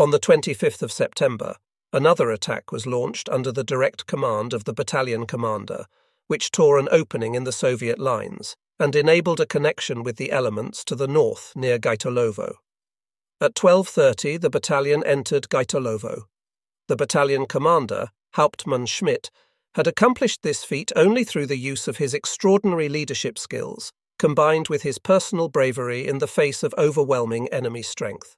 On the 25th of September, another attack was launched under the direct command of the battalion commander, which tore an opening in the Soviet lines and enabled a connection with the elements to the north near Gaitolovo. At 12:30, the battalion entered Gaitolovo. The battalion commander, Hauptmann Schmidt, had accomplished this feat only through the use of his extraordinary leadership skills, combined with his personal bravery in the face of overwhelming enemy strength.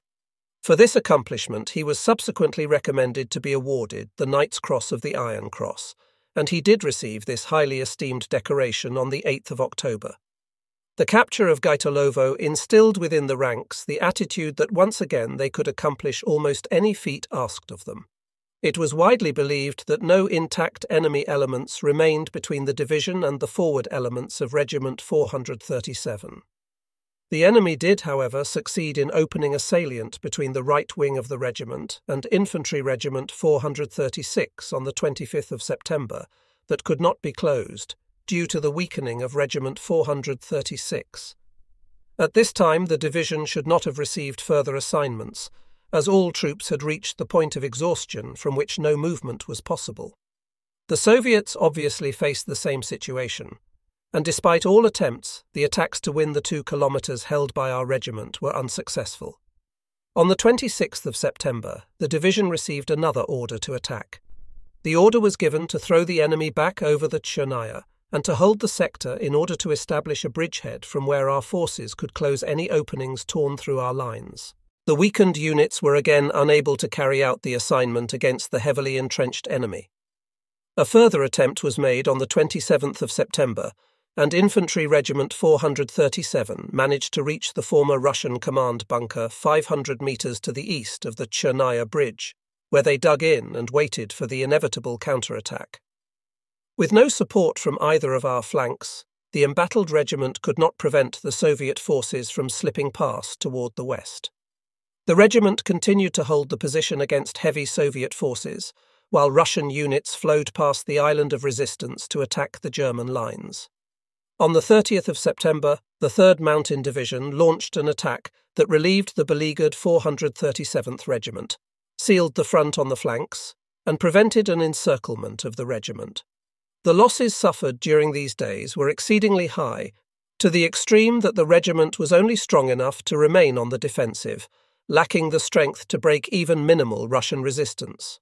For this accomplishment, he was subsequently recommended to be awarded the Knight's Cross of the Iron Cross, and he did receive this highly esteemed decoration on the 8th of October. The capture of Gaitolovo instilled within the ranks the attitude that once again they could accomplish almost any feat asked of them. It was widely believed that no intact enemy elements remained between the division and the forward elements of Regiment 437. The enemy did, however, succeed in opening a salient between the right wing of the regiment and Infantry Regiment 436 on the 25th of September that could not be closed due to the weakening of Regiment 436. At this time, the division should not have received further assignments, as all troops had reached the point of exhaustion from which no movement was possible. The Soviets obviously faced the same situation, and despite all attempts, the attacks to win the 2 kilometres held by our regiment were unsuccessful. On the 26th of September, the division received another order to attack. The order was given to throw the enemy back over the Tchernaya and to hold the sector in order to establish a bridgehead from where our forces could close any openings torn through our lines. The weakened units were again unable to carry out the assignment against the heavily entrenched enemy. A further attempt was made on the 27th of September, and Infantry Regiment 437 managed to reach the former Russian command bunker 500 metres to the east of the Chernaya Bridge, where they dug in and waited for the inevitable counterattack. With no support from either of our flanks, the embattled regiment could not prevent the Soviet forces from slipping past toward the west. The regiment continued to hold the position against heavy Soviet forces, while Russian units flowed past the island of resistance to attack the German lines. On the 30th of September, the 3rd Mountain Division launched an attack that relieved the beleaguered 437th Regiment, sealed the front on the flanks, and prevented an encirclement of the regiment. The losses suffered during these days were exceedingly high, to the extreme that the regiment was only strong enough to remain on the defensive, lacking the strength to break even minimal Russian resistance.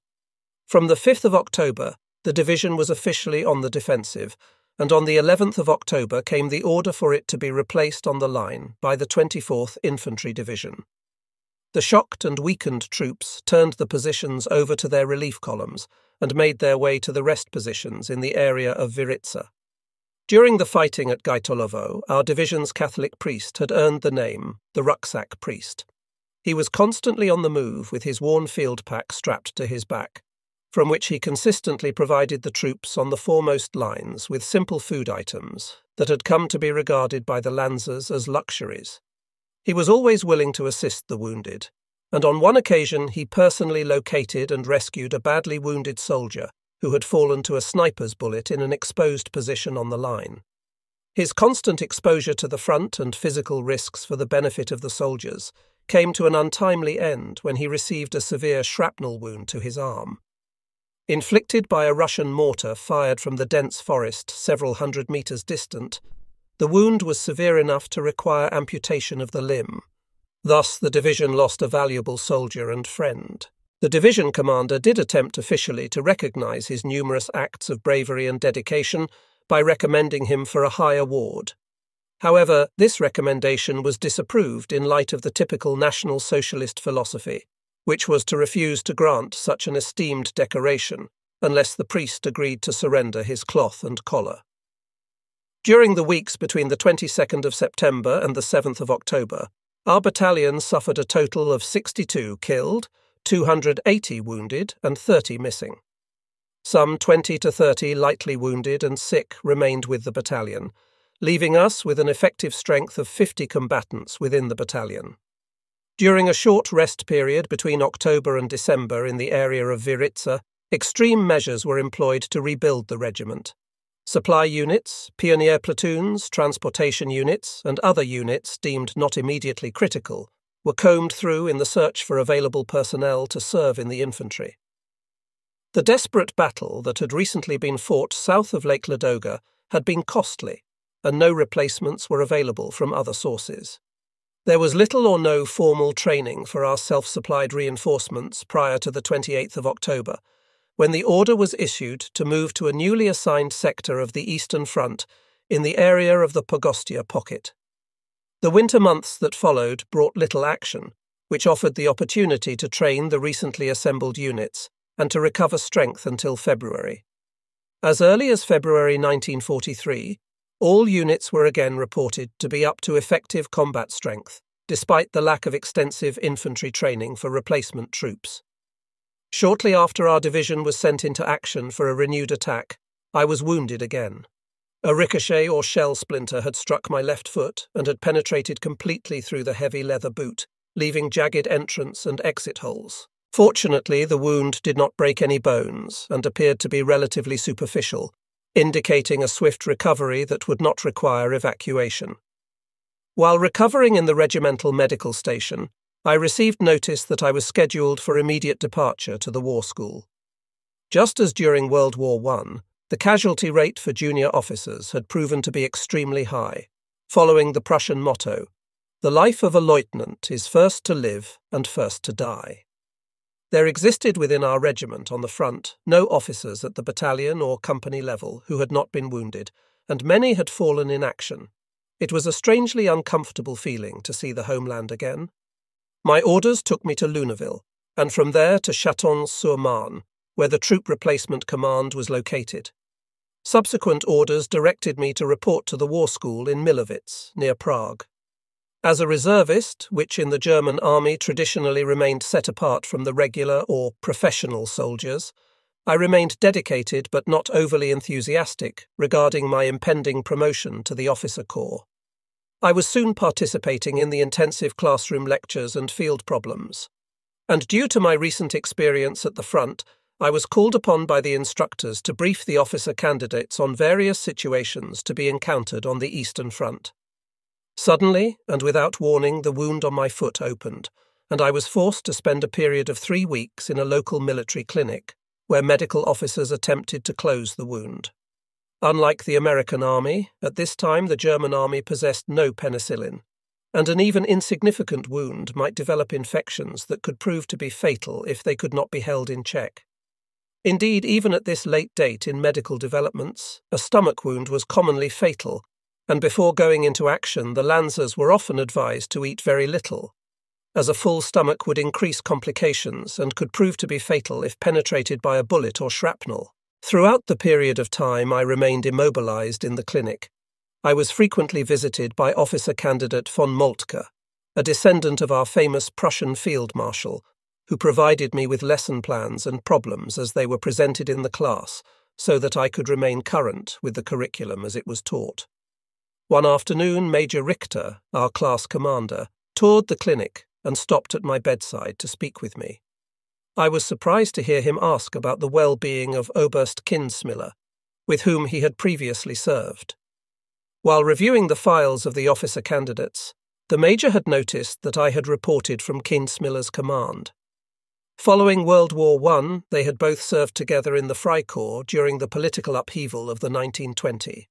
From the 5th of October, the division was officially on the defensive, and on the 11th of October came the order for it to be replaced on the line by the 24th Infantry Division. The shocked and weakened troops turned the positions over to their relief columns and made their way to the rest positions in the area of Viritsa. During the fighting at Gaitolovo, our division's Catholic priest had earned the name, the Rucksack Priest. He was constantly on the move with his worn field pack strapped to his back, from which he consistently provided the troops on the foremost lines with simple food items that had come to be regarded by the Lancers as luxuries. He was always willing to assist the wounded, and on one occasion he personally located and rescued a badly wounded soldier who had fallen to a sniper's bullet in an exposed position on the line. His constant exposure to the front and physical risks for the benefit of the soldiers came to an untimely end when he received a severe shrapnel wound to his arm. Inflicted by a Russian mortar fired from the dense forest several hundred metres distant, the wound was severe enough to require amputation of the limb. Thus, the division lost a valuable soldier and friend. The division commander did attempt officially to recognise his numerous acts of bravery and dedication by recommending him for a high award. However, this recommendation was disapproved in light of the typical National Socialist philosophy, which was to refuse to grant such an esteemed decoration unless the priest agreed to surrender his cloth and collar. During the weeks between the 22nd of September and the 7th of October, our battalion suffered a total of 62 killed, 280 wounded, and 30 missing. Some 20 to 30 lightly wounded and sick remained with the battalion, leaving us with an effective strength of 50 combatants within the battalion. During a short rest period between October and December in the area of Viritsa, extreme measures were employed to rebuild the regiment. Supply units, pioneer platoons, transportation units, and other units deemed not immediately critical were combed through in the search for available personnel to serve in the infantry. The desperate battle that had recently been fought south of Lake Ladoga had been costly, and no replacements were available from other sources. There was little or no formal training for our self-supplied reinforcements prior to the 28th of October, when the order was issued to move to a newly assigned sector of the Eastern Front in the area of the Pogostia Pocket. The winter months that followed brought little action, which offered the opportunity to train the recently assembled units and to recover strength until February. As early as February 1943, all units were again reported to be up to effective combat strength, despite the lack of extensive infantry training for replacement troops. Shortly after our division was sent into action for a renewed attack, I was wounded again. A ricochet or shell splinter had struck my left foot and had penetrated completely through the heavy leather boot, leaving jagged entrance and exit holes. Fortunately, the wound did not break any bones and appeared to be relatively superficial, indicating a swift recovery that would not require evacuation. While recovering in the regimental medical station, I received notice that I was scheduled for immediate departure to the war school. Just as during World War I, the casualty rate for junior officers had proven to be extremely high, following the Prussian motto, "The life of a lieutenant is first to live and first to die." There existed within our regiment on the front no officers at the battalion or company level who had not been wounded, and many had fallen in action. It was a strangely uncomfortable feeling to see the homeland again. My orders took me to Lunéville, and from there to Château-sur-Marne, where the Troop Replacement Command was located. Subsequent orders directed me to report to the war school in Milovice, near Prague. As a reservist, which in the German army traditionally remained set apart from the regular or professional soldiers, I remained dedicated but not overly enthusiastic regarding my impending promotion to the officer corps. I was soon participating in the intensive classroom lectures and field problems, and due to my recent experience at the front, I was called upon by the instructors to brief the officer candidates on various situations to be encountered on the Eastern Front. Suddenly, and without warning, the wound on my foot opened, and I was forced to spend a period of 3 weeks in a local military clinic, where medical officers attempted to close the wound. Unlike the American army, at this time the German army possessed no penicillin, and an even insignificant wound might develop infections that could prove to be fatal if they could not be held in check. Indeed, even at this late date in medical developments, a stomach wound was commonly fatal, and before going into action the Lancers were often advised to eat very little, as a full stomach would increase complications and could prove to be fatal if penetrated by a bullet or shrapnel. Throughout the period of time I remained immobilized in the clinic, I was frequently visited by officer candidate von Moltke, a descendant of our famous Prussian Field Marshal, who provided me with lesson plans and problems as they were presented in the class, so that I could remain current with the curriculum as it was taught. One afternoon, Major Richter, our class commander, toured the clinic and stopped at my bedside to speak with me. I was surprised to hear him ask about the well-being of Oberst Kinsmiller, with whom he had previously served. While reviewing the files of the officer candidates, the major had noticed that I had reported from Kinsmiller's command. Following World War I, they had both served together in the Freikorps during the political upheaval of the 1920s.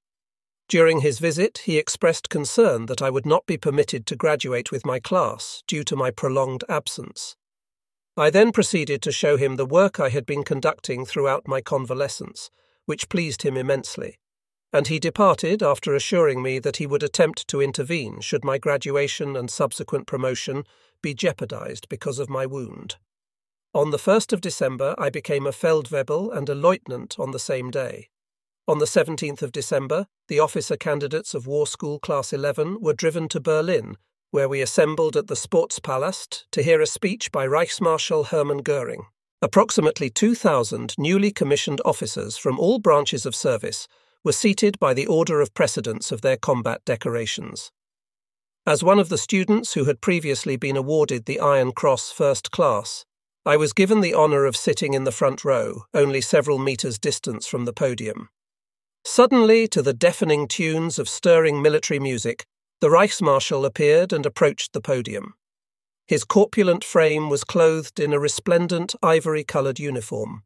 During his visit, he expressed concern that I would not be permitted to graduate with my class due to my prolonged absence. I then proceeded to show him the work I had been conducting throughout my convalescence, which pleased him immensely, and he departed after assuring me that he would attempt to intervene should my graduation and subsequent promotion be jeopardized because of my wound. On the 1st of December, I became a Feldwebel and a lieutenant on the same day. On the 17th of December, the officer candidates of War School Class 11 were driven to Berlin, where we assembled at the Sportspalast to hear a speech by Reichsmarschall Hermann Göring. Approximately 2,000 newly commissioned officers from all branches of service were seated by the order of precedence of their combat decorations. As one of the students who had previously been awarded the Iron Cross First Class, I was given the honour of sitting in the front row, only several metres distance from the podium. Suddenly, to the deafening tunes of stirring military music, the Reichsmarschall appeared and approached the podium. His corpulent frame was clothed in a resplendent ivory-coloured uniform.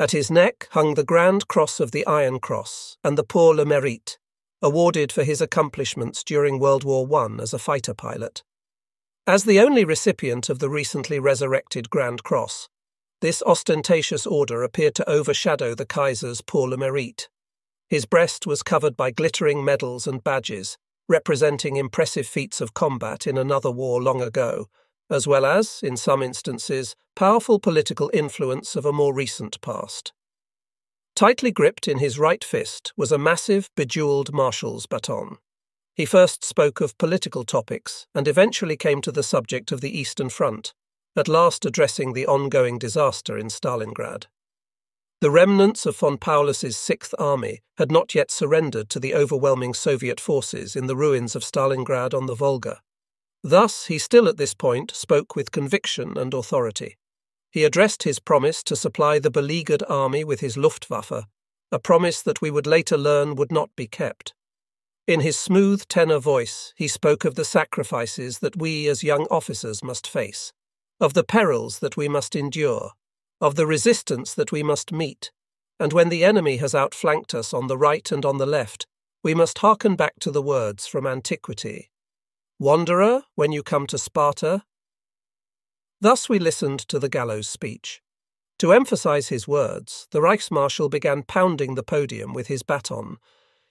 At his neck hung the Grand Cross of the Iron Cross and the Pour le Merite, awarded for his accomplishments during World War I as a fighter pilot. As the only recipient of the recently resurrected Grand Cross, this ostentatious order appeared to overshadow the Kaiser's Pour le Merite. His breast was covered by glittering medals and badges, representing impressive feats of combat in another war long ago, as well as, in some instances, powerful political influence of a more recent past. Tightly gripped in his right fist was a massive, bejeweled marshal's baton. He first spoke of political topics and eventually came to the subject of the Eastern Front, at last addressing the ongoing disaster in Stalingrad. The remnants of von Paulus's 6th Army had not yet surrendered to the overwhelming Soviet forces in the ruins of Stalingrad on the Volga. Thus, he still at this point spoke with conviction and authority. He addressed his promise to supply the beleaguered army with his Luftwaffe, a promise that we would later learn would not be kept. In his smooth tenor voice, he spoke of the sacrifices that we as young officers must face, of the perils that we must endure, of the resistance that we must meet, and when the enemy has outflanked us on the right and on the left, we must hearken back to the words from antiquity. Wanderer, when you come to Sparta. Thus we listened to the gallows speech. To emphasize his words, the Reichsmarschall began pounding the podium with his baton,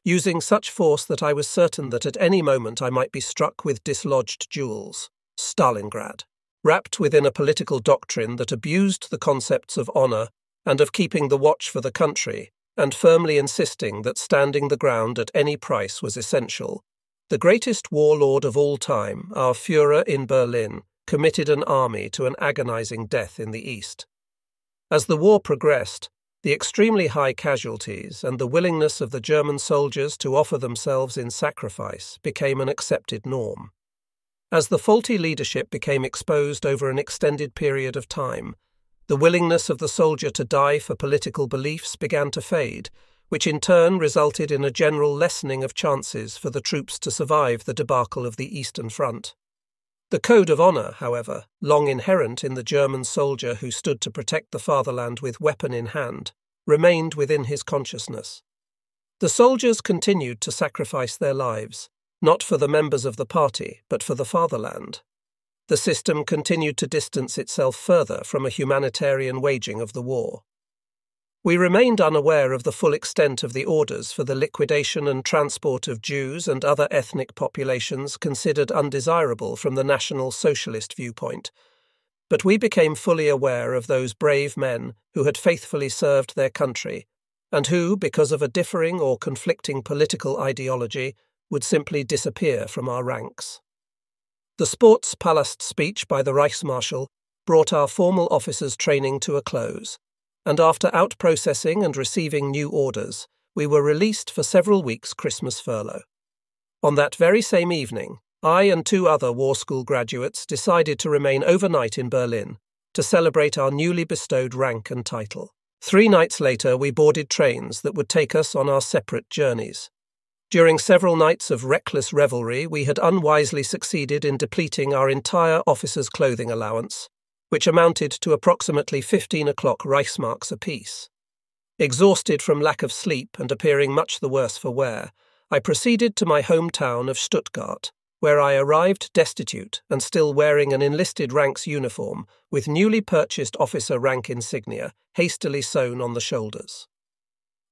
using such force that I was certain that at any moment I might be struck with dislodged jewels. Stalingrad, wrapped within a political doctrine that abused the concepts of honour and of keeping the watch for the country, and firmly insisting that standing the ground at any price was essential, the greatest warlord of all time, our Führer in Berlin, committed an army to an agonising death in the East. As the war progressed, the extremely high casualties and the willingness of the German soldiers to offer themselves in sacrifice became an accepted norm. As the faulty leadership became exposed over an extended period of time, the willingness of the soldier to die for political beliefs began to fade, which in turn resulted in a general lessening of chances for the troops to survive the debacle of the Eastern Front. The code of honour, however, long inherent in the German soldier who stood to protect the fatherland with weapon in hand, remained within his consciousness. The soldiers continued to sacrifice their lives, not for the members of the party, but for the fatherland. The system continued to distance itself further from a humanitarian waging of the war. We remained unaware of the full extent of the orders for the liquidation and transport of Jews and other ethnic populations considered undesirable from the National Socialist viewpoint, but we became fully aware of those brave men who had faithfully served their country, and who, because of a differing or conflicting political ideology, would simply disappear from our ranks. The Sportspalast speech by the Reichsmarschall brought our formal officers' training to a close, and after out-processing and receiving new orders, we were released for several weeks' Christmas furlough. On that very same evening, I and two other war school graduates decided to remain overnight in Berlin to celebrate our newly bestowed rank and title. 3 nights later, we boarded trains that would take us on our separate journeys. During several nights of reckless revelry, we had unwisely succeeded in depleting our entire officer's clothing allowance, which amounted to approximately 15 o'clock Reichsmarks apiece. Exhausted from lack of sleep and appearing much the worse for wear, I proceeded to my hometown of Stuttgart, where I arrived destitute and still wearing an enlisted rank's uniform with newly purchased officer rank insignia hastily sewn on the shoulders.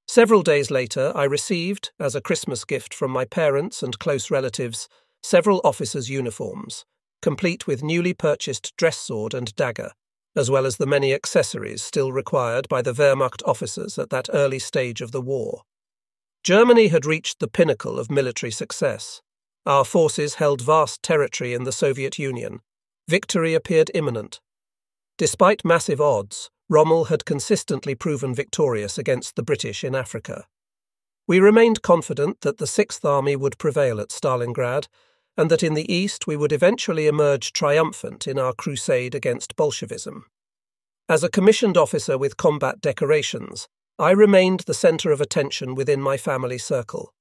Several days later, I received, as a Christmas gift from my parents and close relatives, several officers' uniforms, complete with newly purchased dress sword and dagger, as well as the many accessories still required by the Wehrmacht officers at that early stage of the war. Germany had reached the pinnacle of military success. Our forces held vast territory in the Soviet Union. Victory appeared imminent. Despite massive odds, Rommel had consistently proven victorious against the British in Africa. We remained confident that the 6th Army would prevail at Stalingrad, and that in the East we would eventually emerge triumphant in our crusade against Bolshevism. As a commissioned officer with combat decorations, I remained the centre of attention within my family circle.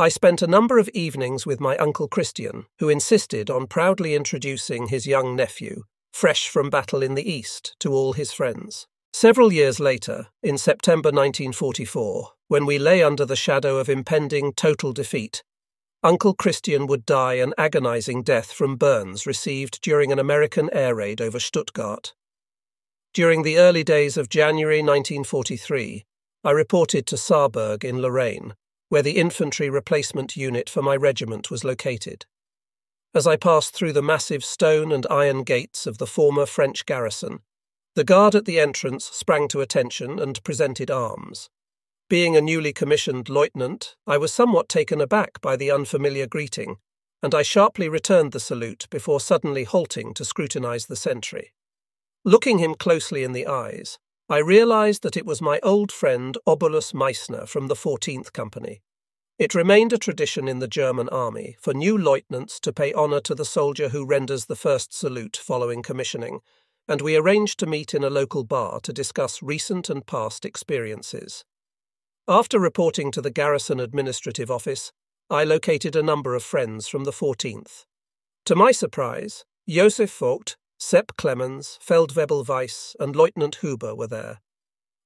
I spent a number of evenings with my Uncle Christian, who insisted on proudly introducing his young nephew, fresh from battle in the East, to all his friends. Several years later, in September 1944, when we lay under the shadow of impending total defeat, Uncle Christian would die an agonizing death from burns received during an American air raid over Stuttgart. During the early days of January 1943, I reported to Saarburg in Lorraine, where the infantry replacement unit for my regiment was located. As I passed through the massive stone and iron gates of the former French garrison, the guard at the entrance sprang to attention and presented arms. Being a newly commissioned lieutenant, I was somewhat taken aback by the unfamiliar greeting, and I sharply returned the salute before suddenly halting to scrutinize the sentry. Looking him closely in the eyes, I realized that it was my old friend Oberst Meissner from the 14th Company. It remained a tradition in the German army for new lieutenants to pay honor to the soldier who renders the first salute following commissioning, and we arranged to meet in a local bar to discuss recent and past experiences. After reporting to the Garrison Administrative Office, I located a number of friends from the 14th. To my surprise, Josef Vogt, Sepp Clemens, Feldwebel Weiss, and Lieutenant Huber were there.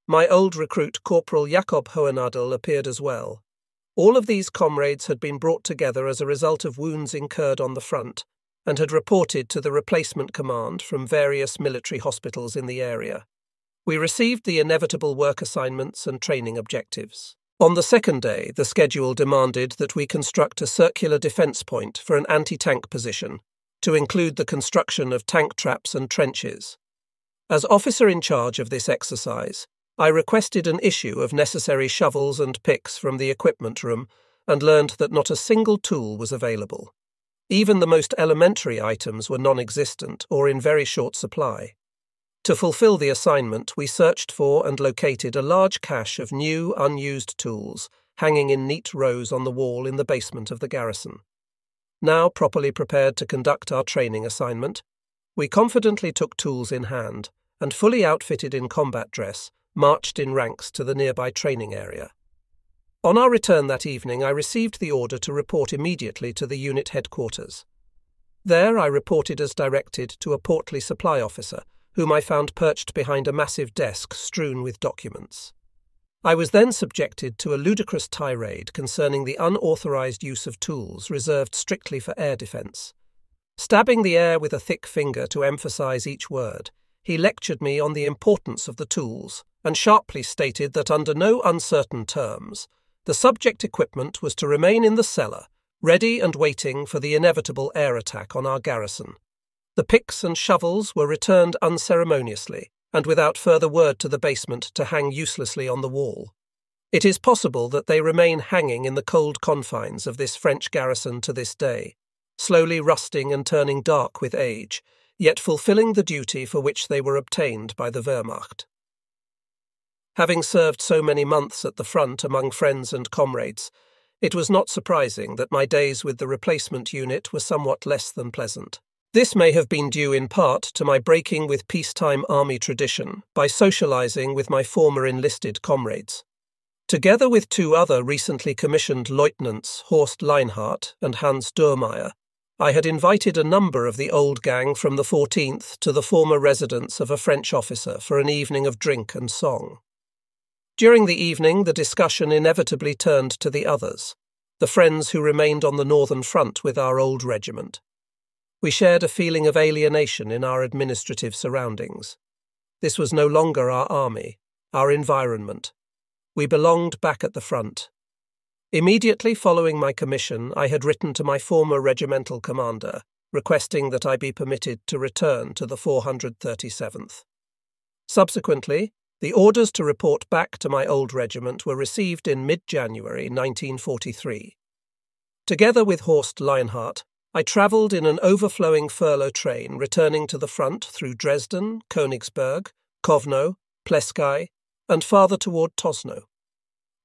My old recruit Corporal Jakob Hohenadel appeared as well. All of these comrades had been brought together as a result of wounds incurred on the front and had reported to the replacement command from various military hospitals in the area. We received the inevitable work assignments and training objectives. On the second day, the schedule demanded that we construct a circular defence point for an anti-tank position, to include the construction of tank traps and trenches. As officer in charge of this exercise, I requested an issue of necessary shovels and picks from the equipment room and learned that not a single tool was available. Even the most elementary items were non-existent or in very short supply. To fulfill the assignment, we searched for and located a large cache of new, unused tools hanging in neat rows on the wall in the basement of the garrison. Now properly prepared to conduct our training assignment, we confidently took tools in hand and, fully outfitted in combat dress, marched in ranks to the nearby training area. On our return that evening, I received the order to report immediately to the unit headquarters. There I reported as directed to a portly supply officer, whom I found perched behind a massive desk strewn with documents. I was then subjected to a ludicrous tirade concerning the unauthorized use of tools reserved strictly for air defense. Stabbing the air with a thick finger to emphasize each word, he lectured me on the importance of the tools and sharply stated that under no uncertain terms, the subject equipment was to remain in the cellar, ready and waiting for the inevitable air attack on our garrison. The picks and shovels were returned unceremoniously and without further word to the basement to hang uselessly on the wall. It is possible that they remain hanging in the cold confines of this French garrison to this day, slowly rusting and turning dark with age, yet fulfilling the duty for which they were obtained by the Wehrmacht. Having served so many months at the front among friends and comrades, it was not surprising that my days with the replacement unit were somewhat less than pleasant. This may have been due in part to my breaking with peacetime army tradition by socializing with my former enlisted comrades. Together with two other recently commissioned lieutenants, Horst Leinhardt and Hans Durmeier, I had invited a number of the old gang from the 14th to the former residence of a French officer for an evening of drink and song. During the evening, the discussion inevitably turned to the others, the friends who remained on the northern front with our old regiment. We shared a feeling of alienation in our administrative surroundings. This was no longer our army, our environment. We belonged back at the front. Immediately following my commission, I had written to my former regimental commander, requesting that I be permitted to return to the 437th. Subsequently, the orders to report back to my old regiment were received in mid-January 1943. Together with Horst Leinhardt, I travelled in an overflowing furlough train returning to the front through Dresden, Königsberg, Kovno, Pleskai, and farther toward Tosno.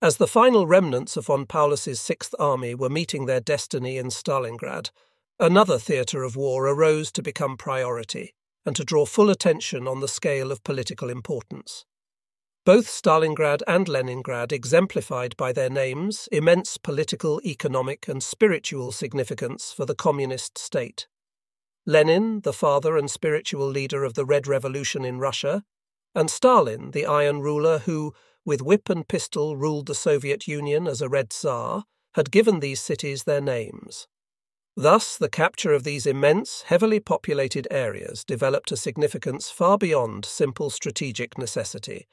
As the final remnants of von Paulus's 6th Army were meeting their destiny in Stalingrad, another theatre of war arose to become priority and to draw full attention on the scale of political importance. both Stalingrad and Leningrad exemplified by their names immense political, economic and spiritual significance for the communist state. Lenin, the father and spiritual leader of the Red Revolution in Russia, and Stalin, the Iron Ruler who, with whip and pistol, ruled the Soviet Union as a Red Tsar, had given these cities their names. Thus, the capture of these immense, heavily populated areas developed a significance far beyond simple strategic necessity,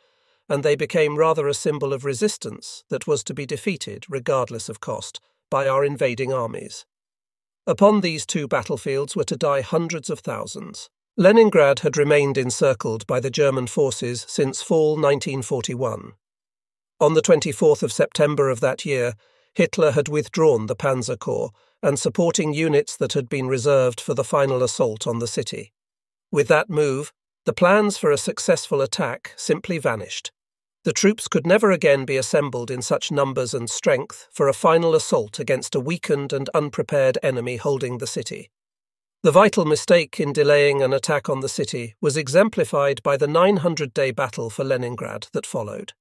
and they became rather a symbol of resistance that was to be defeated, regardless of cost, by our invading armies. Upon these two battlefields were to die hundreds of thousands. Leningrad had remained encircled by the German forces since fall 1941. On the 24th of September of that year, Hitler had withdrawn the Panzer Corps and supporting units that had been reserved for the final assault on the city. With that move, the plans for a successful attack simply vanished. The troops could never again be assembled in such numbers and strength for a final assault against a weakened and unprepared enemy holding the city. The vital mistake in delaying an attack on the city was exemplified by the 900-day battle for Leningrad that followed.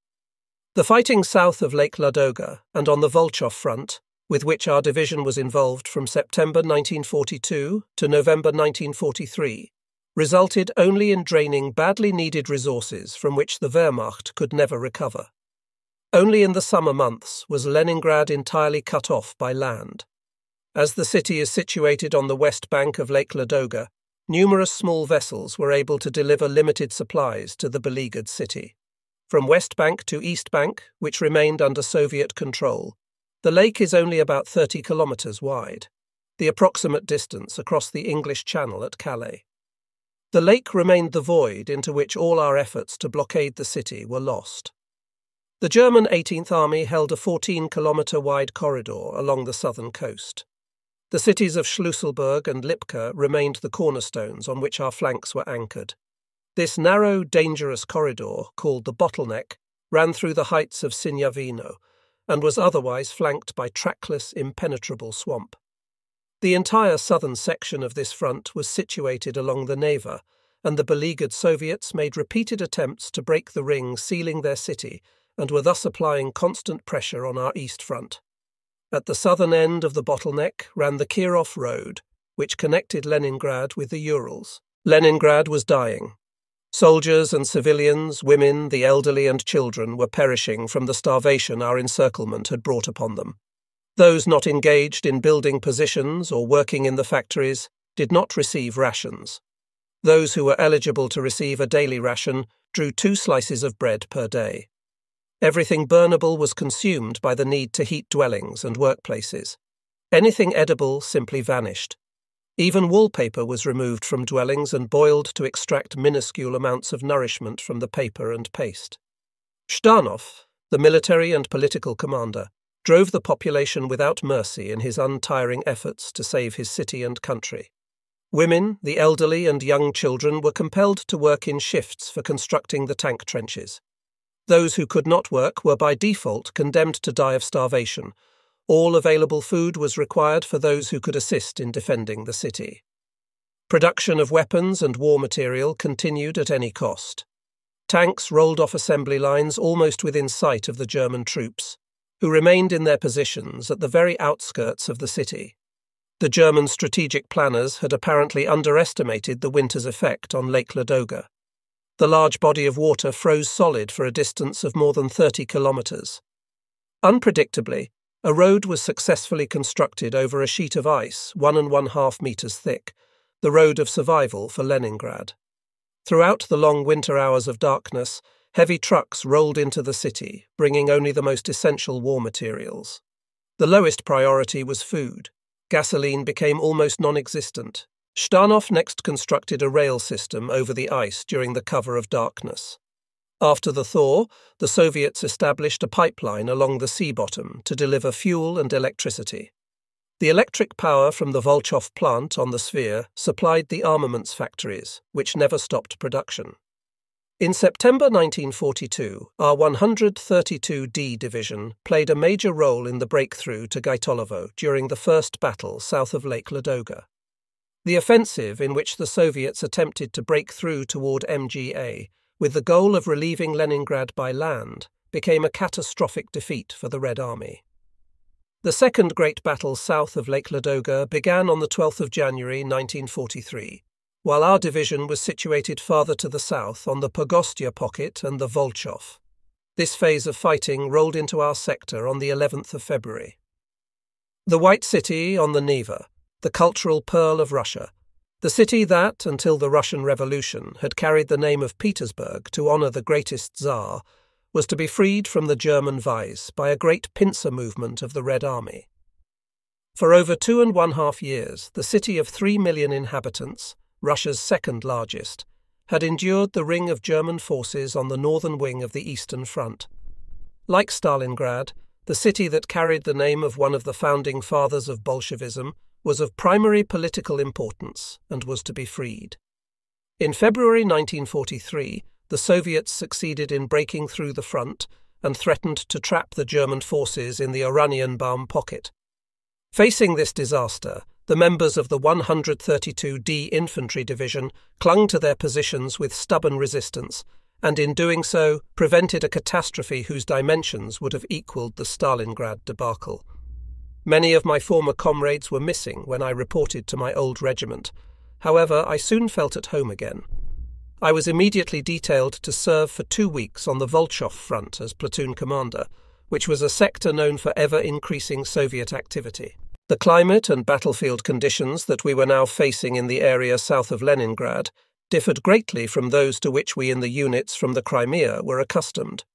The fighting south of Lake Ladoga and on the Volchov Front, with which our division was involved from September 1942 to November 1943, resulted only in draining badly needed resources from which the Wehrmacht could never recover. Only in the summer months was Leningrad entirely cut off by land. As the city is situated on the west bank of Lake Ladoga, numerous small vessels were able to deliver limited supplies to the beleaguered city. From west bank to east bank, which remained under Soviet control, the lake is only about 30 kilometres wide, the approximate distance across the English Channel at Calais. The lake remained the void into which all our efforts to blockade the city were lost. The German 18th Army held a 14-kilometre wide corridor along the southern coast. The cities of Schlüsselburg and Lipka remained the cornerstones on which our flanks were anchored. This narrow, dangerous corridor, called the Bottleneck, ran through the heights of Sinyavino and was otherwise flanked by trackless, impenetrable swamp. The entire southern section of this front was situated along the Neva, and the beleaguered Soviets made repeated attempts to break the ring sealing their city and were thus applying constant pressure on our east front. At the southern end of the Bottleneck ran the Kirov Road, which connected Leningrad with the Urals. Leningrad was dying. Soldiers and civilians, women, the elderly and children were perishing from the starvation our encirclement had brought upon them. Those not engaged in building positions or working in the factories did not receive rations. Those who were eligible to receive a daily ration drew 2 slices of bread per day. Everything burnable was consumed by the need to heat dwellings and workplaces. Anything edible simply vanished. Even wallpaper was removed from dwellings and boiled to extract minuscule amounts of nourishment from the paper and paste. Shtanov, the military and political commander, drove the population without mercy in his untiring efforts to save his city and country. Women, the elderly and young children were compelled to work in shifts for constructing the tank trenches. Those who could not work were by default condemned to die of starvation. All available food was required for those who could assist in defending the city. Production of weapons and war material continued at any cost. Tanks rolled off assembly lines almost within sight of the German troops, who remained in their positions at the very outskirts of the city. The German strategic planners had apparently underestimated the winter's effect on Lake Ladoga. The large body of water froze solid for a distance of more than 30 kilometres. Unpredictably, a road was successfully constructed over a sheet of ice 1.5 metres thick, the road of survival for Leningrad. Throughout the long winter hours of darkness, heavy trucks rolled into the city, bringing only the most essential war materials. The lowest priority was food. Gasoline became almost non-existent. Shtanov next constructed a rail system over the ice during the cover of darkness. After the thaw, the Soviets established a pipeline along the sea bottom to deliver fuel and electricity. The electric power from the Volchov plant on the sphere supplied the armaments factories, which never stopped production. In September 1942, our 132d Division played a major role in the breakthrough to Gaitolovo during the first battle south of Lake Ladoga. The offensive in which the Soviets attempted to break through toward MGA with the goal of relieving Leningrad by land, became a catastrophic defeat for the Red Army. The second great battle south of Lake Ladoga began on the 12th of January 1943, while our division was situated farther to the south on the Pogostia pocket and the Volchov. This phase of fighting rolled into our sector on the 11th of February. The White City on the Neva, the cultural pearl of Russia, the city that, until the Russian Revolution, had carried the name of Petersburg to honour the greatest Tsar, was to be freed from the German vise by a great pincer movement of the Red Army. For over 2.5 years, the city of 3 million inhabitants, Russia's second largest, had endured the ring of German forces on the northern wing of the Eastern Front. Like Stalingrad, the city that carried the name of one of the founding fathers of Bolshevism was of primary political importance and was to be freed. In February 1943, the Soviets succeeded in breaking through the front and threatened to trap the German forces in the Oranienbaum pocket. Facing this disaster, the members of the 132d Infantry Division clung to their positions with stubborn resistance and in doing so prevented a catastrophe whose dimensions would have equaled the Stalingrad debacle. Many of my former comrades were missing when I reported to my old regiment. However, I soon felt at home again. I was immediately detailed to serve for 2 weeks on the Volchov front as platoon commander, which was a sector known for ever-increasing Soviet activity. The climate and battlefield conditions that we were now facing in the area south of Leningrad differed greatly from those to which we in the units from the Crimea were accustomed.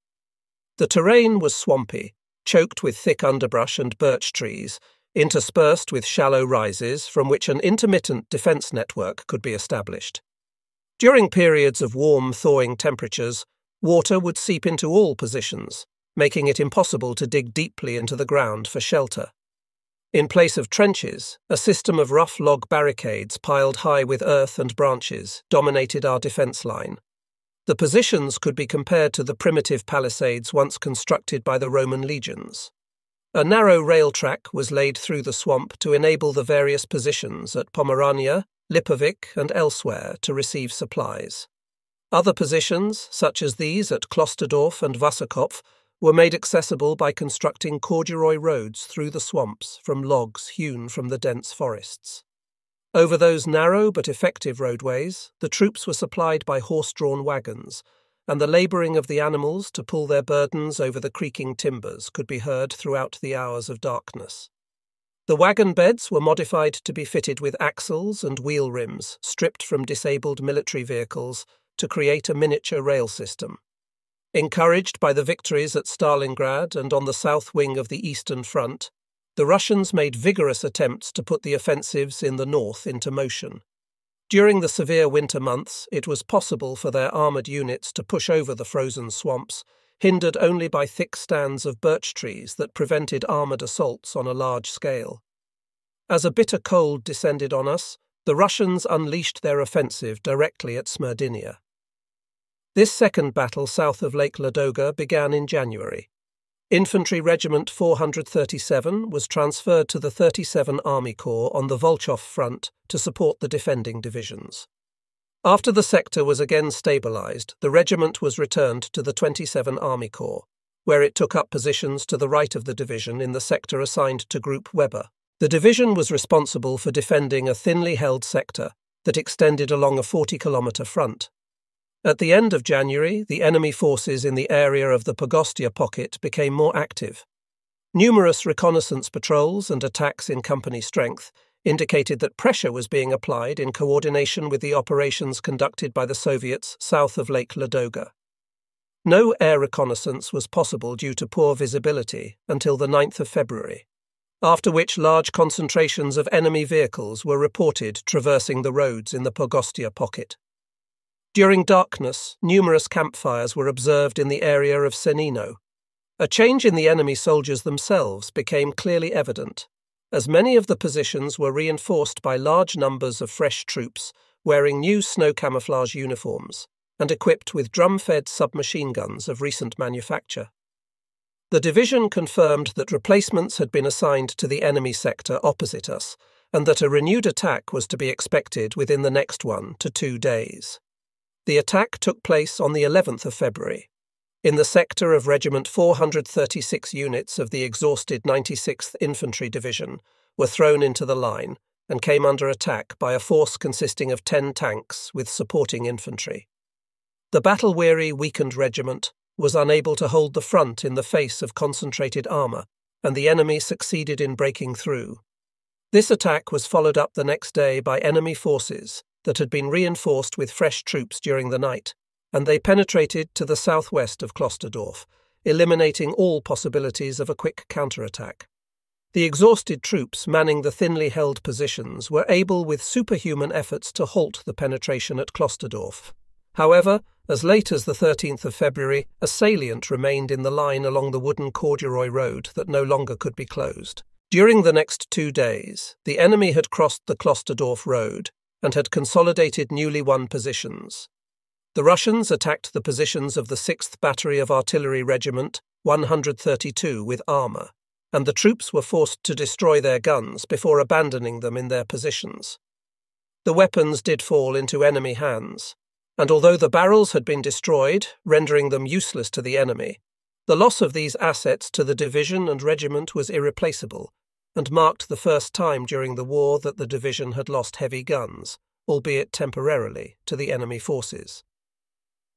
The terrain was swampy, choked with thick underbrush and birch trees, interspersed with shallow rises from which an intermittent defence network could be established. During periods of warm, thawing temperatures, water would seep into all positions, making it impossible to dig deeply into the ground for shelter. In place of trenches, a system of rough log barricades piled high with earth and branches dominated our defence line. The positions could be compared to the primitive palisades once constructed by the Roman legions. A narrow rail track was laid through the swamp to enable the various positions at Pomerania, Lipovic and elsewhere to receive supplies. Other positions, such as these at Klosterdorf and Wasserkopf, were made accessible by constructing corduroy roads through the swamps from logs hewn from the dense forests. Over those narrow but effective roadways, the troops were supplied by horse-drawn wagons, and the labouring of the animals to pull their burdens over the creaking timbers could be heard throughout the hours of darkness. The wagon beds were modified to be fitted with axles and wheel rims stripped from disabled military vehicles to create a miniature rail system. Encouraged by the victories at Stalingrad and on the south wing of the Eastern Front, the Russians made vigorous attempts to put the offensives in the north into motion. During the severe winter months, it was possible for their armoured units to push over the frozen swamps, hindered only by thick stands of birch trees that prevented armoured assaults on a large scale. As a bitter cold descended on us, the Russians unleashed their offensive directly at Smyrdinia. This second battle south of Lake Ladoga began in January. Infantry Regiment 437 was transferred to the 37th Army Corps on the Volchov front to support the defending divisions. After the sector was again stabilised, the regiment was returned to the 27th Army Corps, where it took up positions to the right of the division in the sector assigned to Group Weber. The division was responsible for defending a thinly held sector that extended along a 40-kilometre front. At the end of January, the enemy forces in the area of the Pogostia pocket became more active. Numerous reconnaissance patrols and attacks in company strength indicated that pressure was being applied in coordination with the operations conducted by the Soviets south of Lake Ladoga. No air reconnaissance was possible due to poor visibility until the 9th of February, after which large concentrations of enemy vehicles were reported traversing the roads in the Pogostia pocket. During darkness, numerous campfires were observed in the area of Senino. A change in the enemy soldiers themselves became clearly evident, as many of the positions were reinforced by large numbers of fresh troops wearing new snow camouflage uniforms and equipped with drum-fed submachine guns of recent manufacture. The division confirmed that replacements had been assigned to the enemy sector opposite us and that a renewed attack was to be expected within the next 1 to 2 days. The attack took place on the 11th of February, in the sector of Regiment 436 units of the exhausted 96th Infantry Division were thrown into the line and came under attack by a force consisting of 10 tanks with supporting infantry. The battle-weary, weakened regiment was unable to hold the front in the face of concentrated armour, and the enemy succeeded in breaking through. This attack was followed up the next day by enemy forces that had been reinforced with fresh troops during the night, and they penetrated to the southwest of Klosterdorf, eliminating all possibilities of a quick counterattack. The exhausted troops manning the thinly held positions were able with superhuman efforts to halt the penetration at Klosterdorf. However, as late as the 13th of February, a salient remained in the line along the wooden corduroy road that no longer could be closed. During the next 2 days, the enemy had crossed the Klosterdorf road and had consolidated newly won positions. The Russians attacked the positions of the 6th Battery of Artillery Regiment 132 with armour, and the troops were forced to destroy their guns before abandoning them in their positions. The weapons did fall into enemy hands, and although the barrels had been destroyed, rendering them useless to the enemy, the loss of these assets to the division and regiment was irreplaceable, and marked the first time during the war that the division had lost heavy guns, albeit temporarily, to the enemy forces.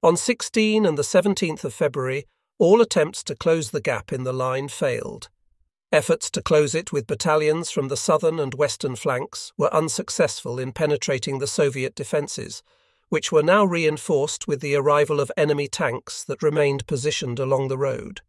On 16 and the 17th of February, all attempts to close the gap in the line failed. Efforts to close it with battalions from the southern and western flanks were unsuccessful in penetrating the Soviet defences, which were now reinforced with the arrival of enemy tanks that remained positioned along the road.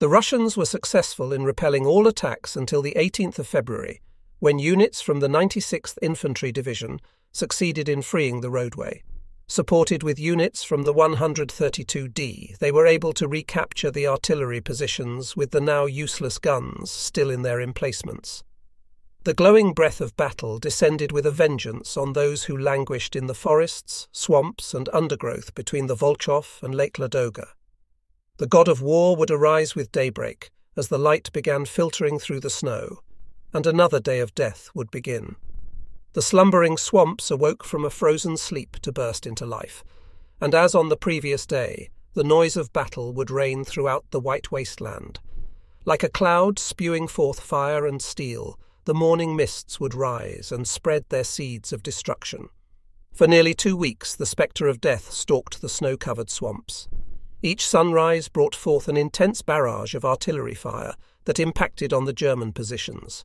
The Russians were successful in repelling all attacks until the 18th of February, when units from the 96th Infantry Division succeeded in freeing the roadway. Supported with units from the 132D, they were able to recapture the artillery positions with the now useless guns still in their emplacements. The glowing breath of battle descended with a vengeance on those who languished in the forests, swamps and undergrowth between the Volchov and Lake Ladoga. The god of war would arise with daybreak as the light began filtering through the snow, and another day of death would begin. The slumbering swamps awoke from a frozen sleep to burst into life, and as on the previous day, the noise of battle would reign throughout the white wasteland. Like a cloud spewing forth fire and steel, the morning mists would rise and spread their seeds of destruction. For nearly 2 weeks, the spectre of death stalked the snow-covered swamps. Each sunrise brought forth an intense barrage of artillery fire that impacted on the German positions.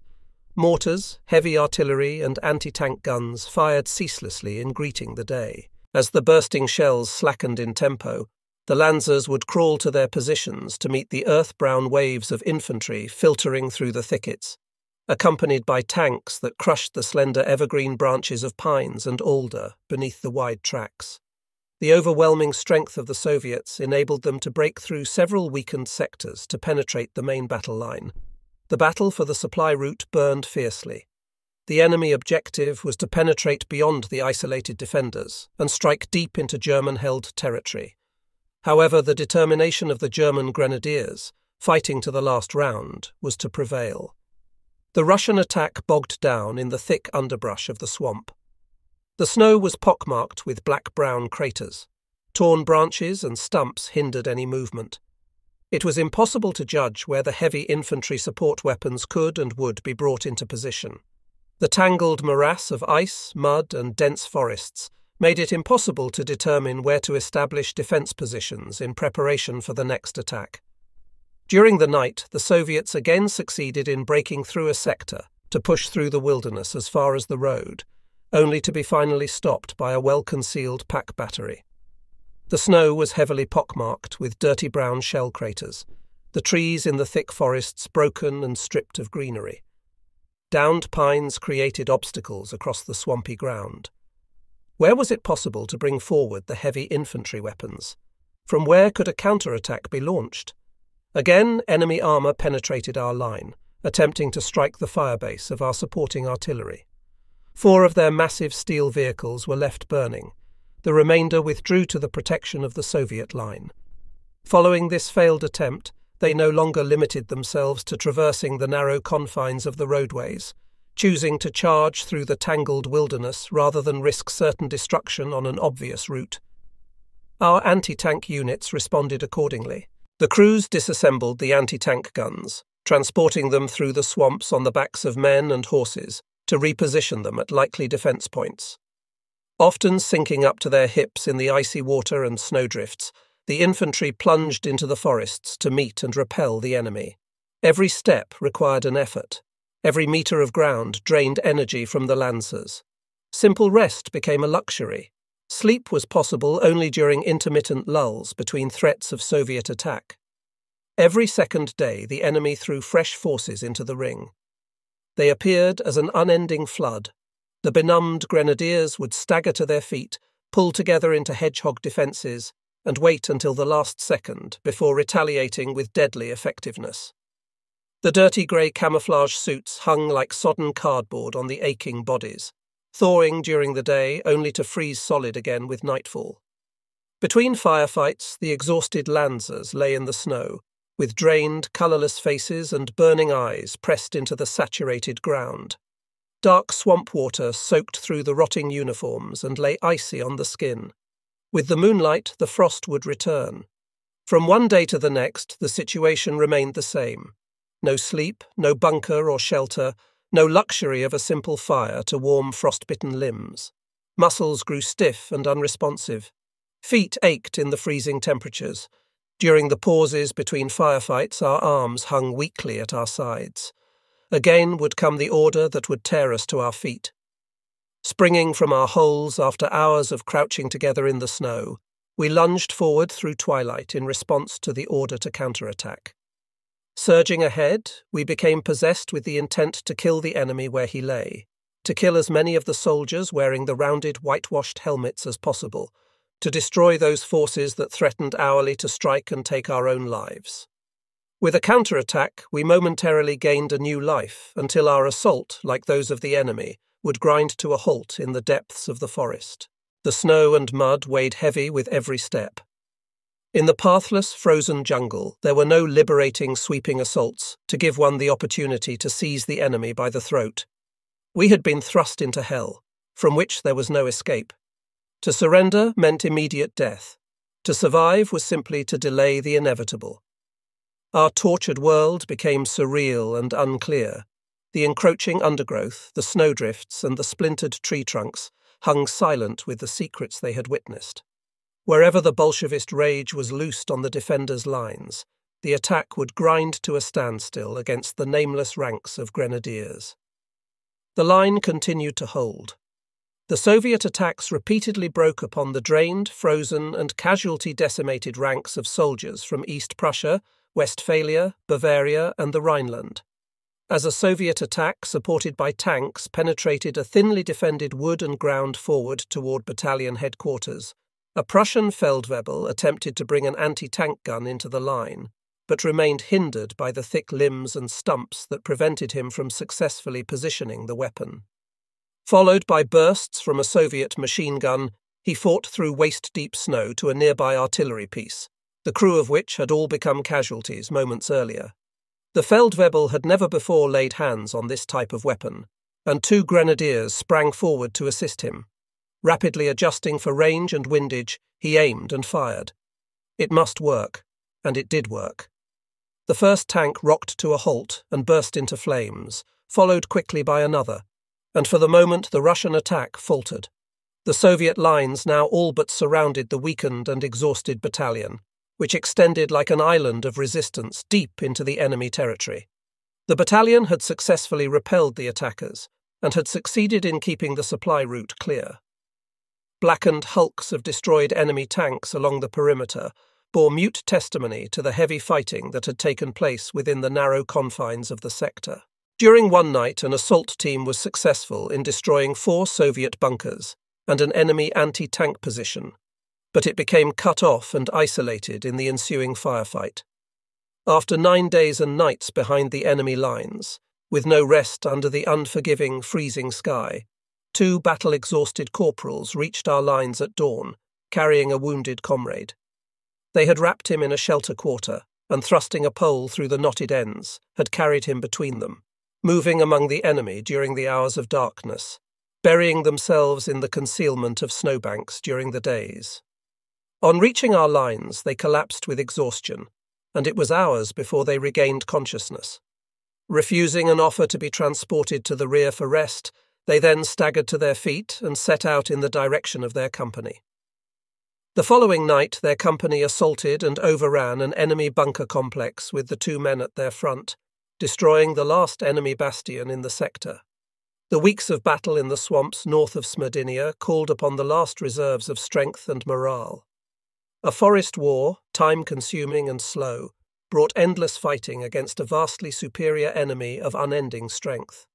Mortars, heavy artillery and anti-tank guns fired ceaselessly in greeting the day. As the bursting shells slackened in tempo, the Lancers would crawl to their positions to meet the earth-brown waves of infantry filtering through the thickets, accompanied by tanks that crushed the slender evergreen branches of pines and alder beneath the wide tracks. The overwhelming strength of the Soviets enabled them to break through several weakened sectors to penetrate the main battle line. The battle for the supply route burned fiercely. The enemy objective was to penetrate beyond the isolated defenders and strike deep into German-held territory. However, the determination of the German grenadiers, fighting to the last round, was to prevail. The Russian attack bogged down in the thick underbrush of the swamp. The snow was pockmarked with black-brown craters. Torn branches and stumps hindered any movement. It was impossible to judge where the heavy infantry support weapons could and would be brought into position. The tangled morass of ice, mud and dense forests made it impossible to determine where to establish defence positions in preparation for the next attack. During the night, the Soviets again succeeded in breaking through a sector to push through the wilderness as far as the road, only to be finally stopped by a well-concealed pack battery. The snow was heavily pockmarked with dirty brown shell craters, the trees in the thick forests broken and stripped of greenery. Downed pines created obstacles across the swampy ground. Where was it possible to bring forward the heavy infantry weapons? From where could a counterattack be launched? Again, enemy armour penetrated our line, attempting to strike the firebase of our supporting artillery. 4 of their massive steel vehicles were left burning. The remainder withdrew to the protection of the Soviet line. Following this failed attempt, they no longer limited themselves to traversing the narrow confines of the roadways, choosing to charge through the tangled wilderness rather than risk certain destruction on an obvious route, Our anti-tank units responded accordingly. The crews disassembled the anti-tank guns, transporting them through the swamps on the backs of men and horses to reposition them at likely defence points. Often sinking up to their hips in the icy water and snowdrifts, the infantry plunged into the forests to meet and repel the enemy. Every step required an effort. Every metre of ground drained energy from the lancers. Simple rest became a luxury. Sleep was possible only during intermittent lulls between threats of Soviet attack. Every second day the enemy threw fresh forces into the ring. They appeared as an unending flood. The benumbed grenadiers would stagger to their feet, pull together into hedgehog defences, and wait until the last second before retaliating with deadly effectiveness. The dirty grey camouflage suits hung like sodden cardboard on the aching bodies, thawing during the day only to freeze solid again with nightfall. Between firefights, the exhausted Lancers lay in the snow, with drained, colourless faces and burning eyes pressed into the saturated ground. Dark swamp water soaked through the rotting uniforms and lay icy on the skin. With the moonlight, the frost would return. From one day to the next, the situation remained the same. No sleep, no bunker or shelter, no luxury of a simple fire to warm frostbitten limbs. Muscles grew stiff and unresponsive. Feet ached in the freezing temperatures. During the pauses between firefights, our arms hung weakly at our sides. Again would come the order that would tear us to our feet. Springing from our holes after hours of crouching together in the snow, we lunged forward through twilight in response to the order to counterattack. Surging ahead, we became possessed with the intent to kill the enemy where he lay, to kill as many of the soldiers wearing the rounded, whitewashed helmets as possible, to destroy those forces that threatened hourly to strike and take our own lives. With a counterattack, we momentarily gained a new life until our assault, like those of the enemy, would grind to a halt in the depths of the forest. The snow and mud weighed heavy with every step. In the pathless, frozen jungle, there were no liberating, sweeping assaults to give one the opportunity to seize the enemy by the throat. We had been thrust into hell, from which there was no escape. To surrender meant immediate death. To survive was simply to delay the inevitable. Our tortured world became surreal and unclear. The encroaching undergrowth, the snowdrifts, and the splintered tree trunks hung silent with the secrets they had witnessed. Wherever the Bolshevist rage was loosed on the defenders' lines, the attack would grind to a standstill against the nameless ranks of grenadiers. The line continued to hold. The Soviet attacks repeatedly broke upon the drained, frozen, and casualty-decimated ranks of soldiers from East Prussia, Westphalia, Bavaria, and the Rhineland. As a Soviet attack supported by tanks penetrated a thinly defended wood and ground forward toward battalion headquarters, a Prussian Feldwebel attempted to bring an anti-tank gun into the line, but remained hindered by the thick limbs and stumps that prevented him from successfully positioning the weapon. Followed by bursts from a Soviet machine gun, he fought through waist-deep snow to a nearby artillery piece, the crew of which had all become casualties moments earlier. The Feldwebel had never before laid hands on this type of weapon, and two grenadiers sprang forward to assist him. Rapidly adjusting for range and windage, he aimed and fired. It must work, and it did work. The first tank rocked to a halt and burst into flames, followed quickly by another, and for the moment the Russian attack faltered. The Soviet lines now all but surrounded the weakened and exhausted battalion, which extended like an island of resistance deep into the enemy territory. The battalion had successfully repelled the attackers and had succeeded in keeping the supply route clear. Blackened hulks of destroyed enemy tanks along the perimeter bore mute testimony to the heavy fighting that had taken place within the narrow confines of the sector. During one night, an assault team was successful in destroying 4 Soviet bunkers and an enemy anti-tank position, but it became cut off and isolated in the ensuing firefight. After 9 days and nights behind the enemy lines, with no rest under the unforgiving, freezing sky, 2 battle-exhausted corporals reached our lines at dawn, carrying a wounded comrade. They had wrapped him in a shelter quarter, and thrusting a pole through the knotted ends, had carried him between them, moving among the enemy during the hours of darkness, burying themselves in the concealment of snowbanks during the days. On reaching our lines, they collapsed with exhaustion, and it was hours before they regained consciousness. Refusing an offer to be transported to the rear for rest, they then staggered to their feet and set out in the direction of their company. The following night, their company assaulted and overran an enemy bunker complex with the two men at their front, destroying the last enemy bastion in the sector. The weeks of battle in the swamps north of Smyrdinia called upon the last reserves of strength and morale. A forest war, time-consuming and slow, brought endless fighting against a vastly superior enemy of unending strength.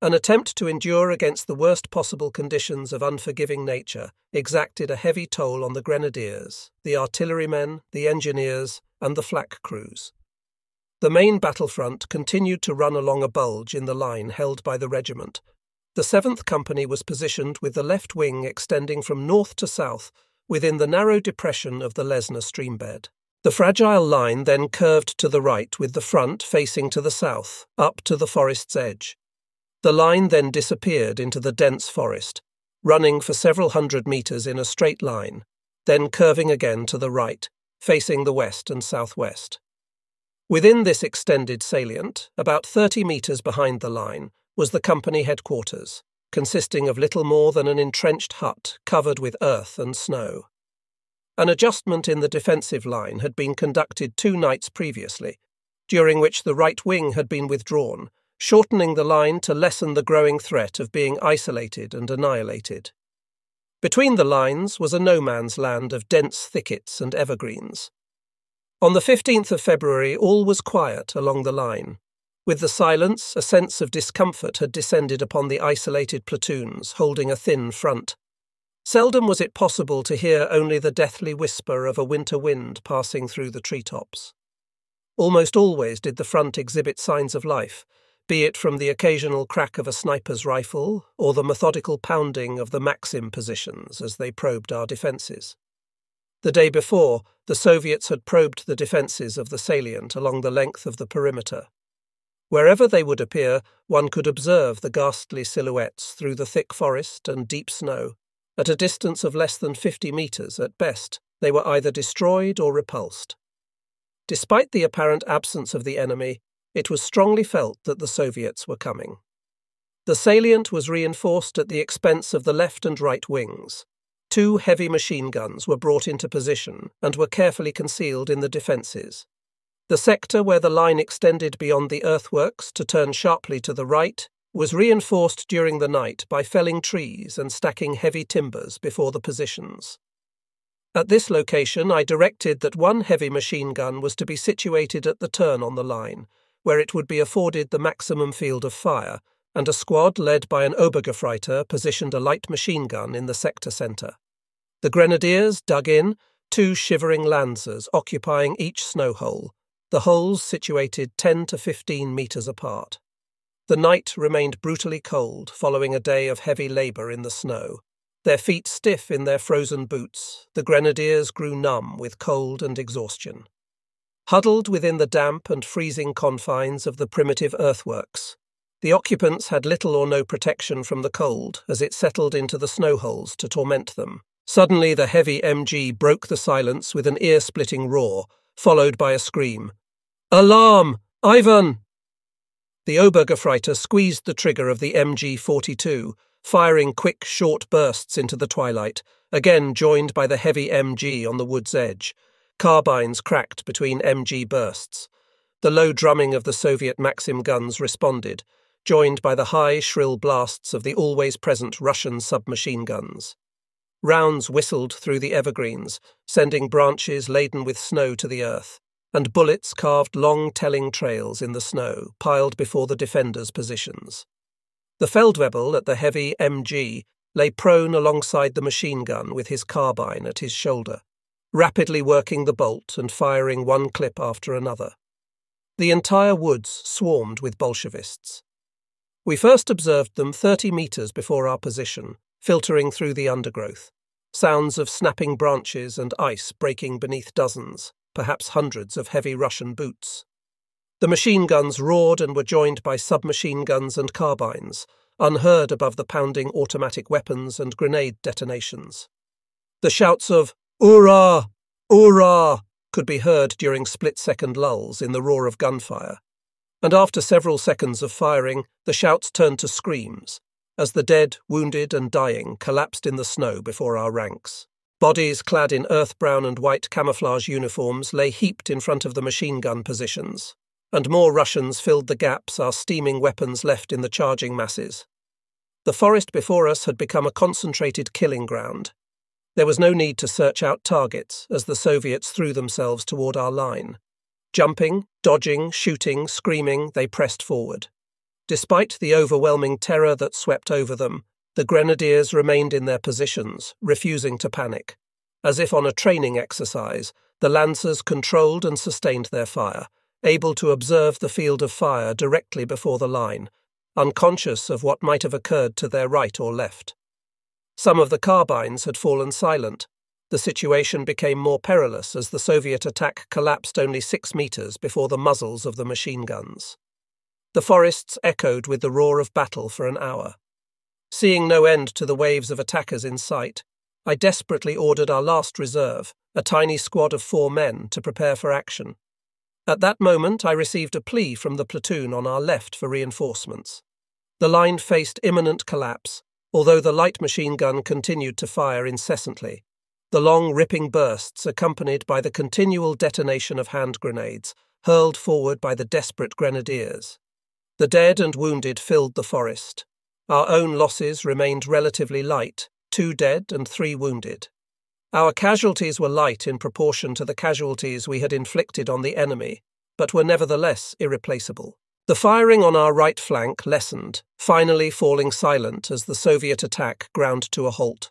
An attempt to endure against the worst possible conditions of unforgiving nature exacted a heavy toll on the grenadiers, the artillerymen, the engineers, and the flak crews. The main battlefront continued to run along a bulge in the line held by the regiment. The 7th Company was positioned with the left wing extending from north to south within the narrow depression of the Lesna streambed. The fragile line then curved to the right with the front facing to the south, up to the forest's edge. The line then disappeared into the dense forest, running for several hundred metres in a straight line, then curving again to the right, facing the west and southwest. Within this extended salient, about 30 metres behind the line, was the company headquarters, consisting of little more than an entrenched hut covered with earth and snow. An adjustment in the defensive line had been conducted 2 nights previously, during which the right wing had been withdrawn, shortening the line to lessen the growing threat of being isolated and annihilated. Between the lines was a no-man's land of dense thickets and evergreens. On the 15th of February, all was quiet along the line. With the silence, a sense of discomfort had descended upon the isolated platoons, holding a thin front. Seldom was it possible to hear only the deathly whisper of a winter wind passing through the treetops. Almost always did the front exhibit signs of life, be it from the occasional crack of a sniper's rifle or the methodical pounding of the Maxim positions as they probed our defences. The day before, the Soviets had probed the defences of the salient along the length of the perimeter. Wherever they would appear, one could observe the ghastly silhouettes through the thick forest and deep snow. At a distance of less than 50 metres at best, they were either destroyed or repulsed. Despite the apparent absence of the enemy, it was strongly felt that the Soviets were coming. The salient was reinforced at the expense of the left and right wings. 2 heavy machine guns were brought into position and were carefully concealed in the defences. The sector where the line extended beyond the earthworks to turn sharply to the right was reinforced during the night by felling trees and stacking heavy timbers before the positions. At this location, I directed that 1 heavy machine gun was to be situated at the turn on the line, where it would be afforded the maximum field of fire, and a squad led by an Obergefreiter positioned a light machine gun in the sector centre. The grenadiers dug in, 2 shivering lancers occupying each snowhole, the holes situated 10 to 15 metres apart. The night remained brutally cold following a day of heavy labour in the snow. Their feet stiff in their frozen boots, the grenadiers grew numb with cold and exhaustion. Huddled within the damp and freezing confines of the primitive earthworks, the occupants had little or no protection from the cold as it settled into the snowholes to torment them. Suddenly the heavy MG broke the silence with an ear-splitting roar, followed by a scream. "Alarm! Ivan!" The Obergefreiter squeezed the trigger of the MG-42, firing quick, short bursts into the twilight, again joined by the heavy MG on the wood's edge. Carbines cracked between MG bursts. The low drumming of the Soviet Maxim guns responded, joined by the high, shrill blasts of the always-present Russian submachine guns. Rounds whistled through the evergreens, sending branches laden with snow to the earth, and bullets carved long, telling trails in the snow, piled before the defenders' positions. The Feldwebel at the heavy MG lay prone alongside the machine gun with his carbine at his shoulder, rapidly working the bolt and firing one clip after another. The entire woods swarmed with Bolshevists. We first observed them 30 metres before our position, filtering through the undergrowth, sounds of snapping branches and ice breaking beneath dozens, perhaps hundreds of heavy Russian boots. The machine guns roared and were joined by submachine guns and carbines, unheard above the pounding automatic weapons and grenade detonations. The shouts of "Hurrah! Hurrah!" could be heard during split-second lulls in the roar of gunfire, and after several seconds of firing, the shouts turned to screams, as the dead, wounded and dying collapsed in the snow before our ranks. Bodies clad in earth-brown and white camouflage uniforms lay heaped in front of the machine-gun positions, and more Russians filled the gaps our steaming weapons left in the charging masses. The forest before us had become a concentrated killing ground. There was no need to search out targets as the Soviets threw themselves toward our line. Jumping, dodging, shooting, screaming, they pressed forward. Despite the overwhelming terror that swept over them, the grenadiers remained in their positions, refusing to panic. As if on a training exercise, the lancers controlled and sustained their fire, able to observe the field of fire directly before the line, unconscious of what might have occurred to their right or left. Some of the carbines had fallen silent. The situation became more perilous as the Soviet attack collapsed only 6 meters before the muzzles of the machine guns. The forests echoed with the roar of battle for an hour. Seeing no end to the waves of attackers in sight, I desperately ordered our last reserve, a tiny squad of 4 men, to prepare for action. At that moment, I received a plea from the platoon on our left for reinforcements. The line faced imminent collapse, although the light machine gun continued to fire incessantly, the long ripping bursts accompanied by the continual detonation of hand grenades hurled forward by the desperate grenadiers. The dead and wounded filled the forest. Our own losses remained relatively light, 2 dead and 3 wounded. Our casualties were light in proportion to the casualties we had inflicted on the enemy, but were nevertheless irreplaceable. The firing on our right flank lessened, finally falling silent as the Soviet attack ground to a halt.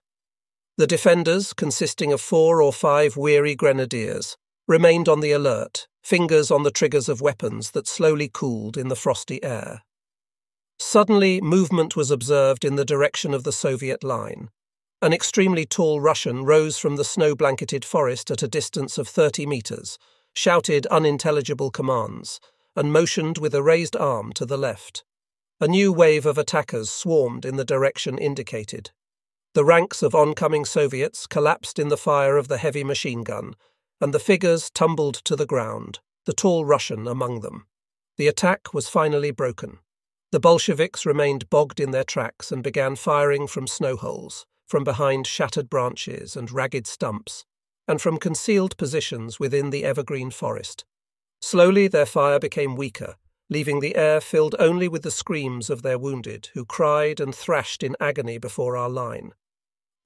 The defenders, consisting of 4 or 5 weary grenadiers, remained on the alert, fingers on the triggers of weapons that slowly cooled in the frosty air. Suddenly, movement was observed in the direction of the Soviet line. An extremely tall Russian rose from the snow-blanketed forest at a distance of 30 meters, shouted unintelligible commands, and motioned with a raised arm to the left. A new wave of attackers swarmed in the direction indicated. The ranks of oncoming Soviets collapsed in the fire of the heavy machine gun, and the figures tumbled to the ground, the tall Russian among them. The attack was finally broken. The Bolsheviks remained bogged in their tracks and began firing from snowholes, from behind shattered branches and ragged stumps, and from concealed positions within the evergreen forest. Slowly their fire became weaker, leaving the air filled only with the screams of their wounded, who cried and thrashed in agony before our line.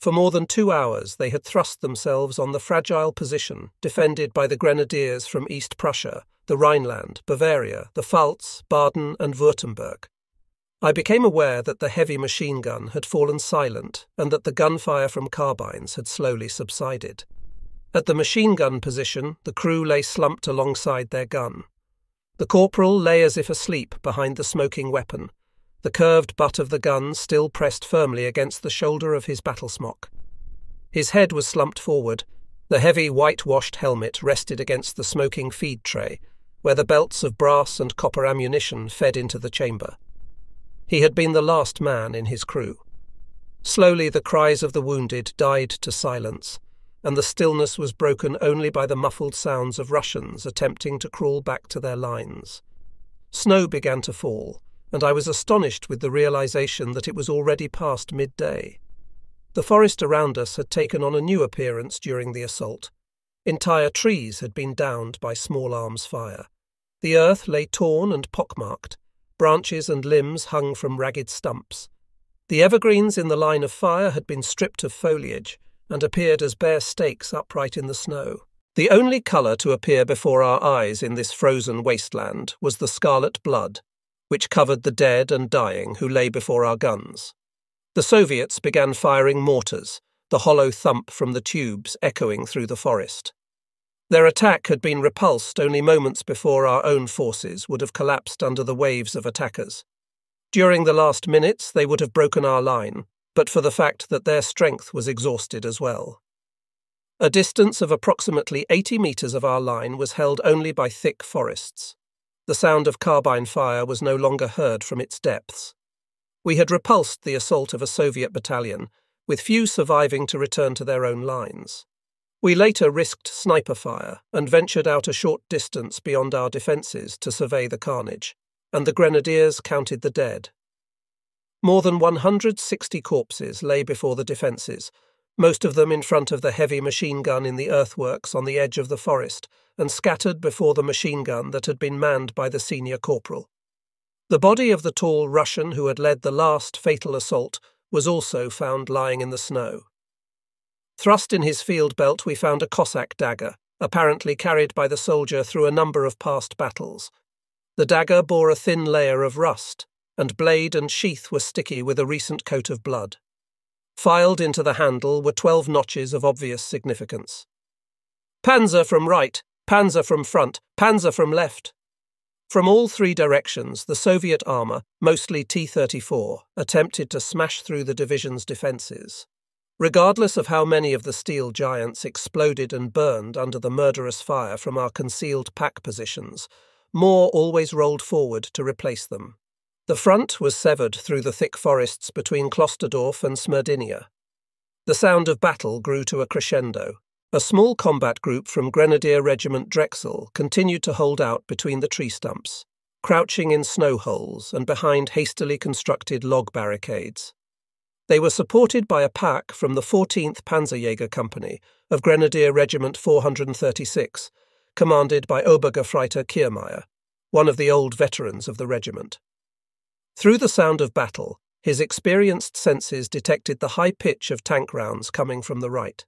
For more than 2 hours they had thrust themselves on the fragile position defended by the grenadiers from East Prussia, the Rhineland, Bavaria, the Pfalz, Baden and Württemberg. I became aware that the heavy machine gun had fallen silent and that the gunfire from carbines had slowly subsided. At the machine gun position, the crew lay slumped alongside their gun. The corporal lay as if asleep behind the smoking weapon, the curved butt of the gun still pressed firmly against the shoulder of his battlesmock. His head was slumped forward, the heavy whitewashed helmet rested against the smoking feed tray, where the belts of brass and copper ammunition fed into the chamber. He had been the last man in his crew. Slowly the cries of the wounded died to silence, and the stillness was broken only by the muffled sounds of Russians attempting to crawl back to their lines. Snow began to fall, and I was astonished with the realization that it was already past midday. The forest around us had taken on a new appearance during the assault. Entire trees had been downed by small arms fire. The earth lay torn and pockmarked, branches and limbs hung from ragged stumps. The evergreens in the line of fire had been stripped of foliage, and appeared as bare stakes upright in the snow. The only colour to appear before our eyes in this frozen wasteland was the scarlet blood, which covered the dead and dying who lay before our guns. The Soviets began firing mortars, the hollow thump from the tubes echoing through the forest. Their attack had been repulsed only moments before our own forces would have collapsed under the waves of attackers. During the last minutes, they would have broken our line, but for the fact that their strength was exhausted as well. A distance of approximately 80 meters of our line was held only by thick forests. The sound of carbine fire was no longer heard from its depths. We had repulsed the assault of a Soviet battalion, with few surviving to return to their own lines. We later risked sniper fire and ventured out a short distance beyond our defences to survey the carnage, and the grenadiers counted the dead. More than 160 corpses lay before the defences, most of them in front of the heavy machine gun in the earthworks on the edge of the forest and scattered before the machine gun that had been manned by the senior corporal. The body of the tall Russian who had led the last fatal assault was also found lying in the snow. Thrust in his field belt we found a Cossack dagger, apparently carried by the soldier through a number of past battles. The dagger bore a thin layer of rust, and blade and sheath were sticky with a recent coat of blood. Filed into the handle were 12 notches of obvious significance. Panzer from right, Panzer from front, Panzer from left. From all three directions, the Soviet armour, mostly T-34, attempted to smash through the division's defences. Regardless of how many of the steel giants exploded and burned under the murderous fire from our concealed pack positions, more always rolled forward to replace them. The front was severed through the thick forests between Klosterdorf and Smyrdinia. The sound of battle grew to a crescendo. A small combat group from Grenadier Regiment Drexel continued to hold out between the tree stumps, crouching in snow holes and behind hastily constructed log barricades. They were supported by a pack from the 14th Panzerjäger Company of Grenadier Regiment 436, commanded by Obergefreiter Kiermeier, one of the old veterans of the regiment. Through the sound of battle, his experienced senses detected the high pitch of tank rounds coming from the right.